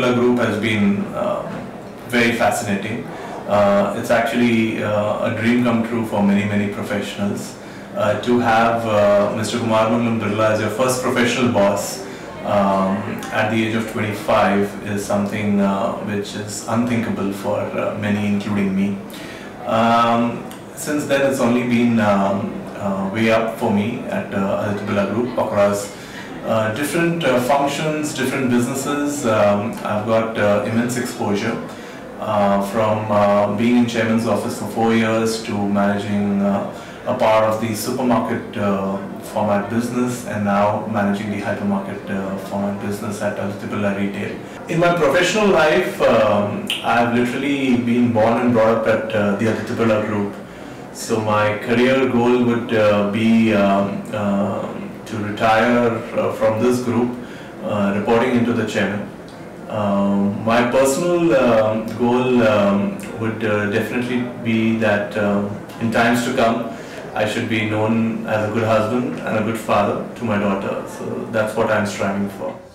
Birla Group has been very fascinating. It's actually a dream come true for many professionals. To have Mr. Kumar Mangalam Birla as your first professional boss at the age of 25 is something which is unthinkable for many, including me. Since then, it's only been way up for me at Aditya Birla Group across different functions, different businesses. I've got immense exposure from being in chairman's office for 4 years to managing a part of the supermarket format business, and now managing the hypermarket format business at Aditya Birla Retail. In my professional life, I've literally been born and brought up at the Aditya Birla Group. So my career goal would be to retire from this group, reporting into the chairman. My personal goal would definitely be that in times to come, I should be known as a good husband and a good father to my daughter. So that's what I'm striving for.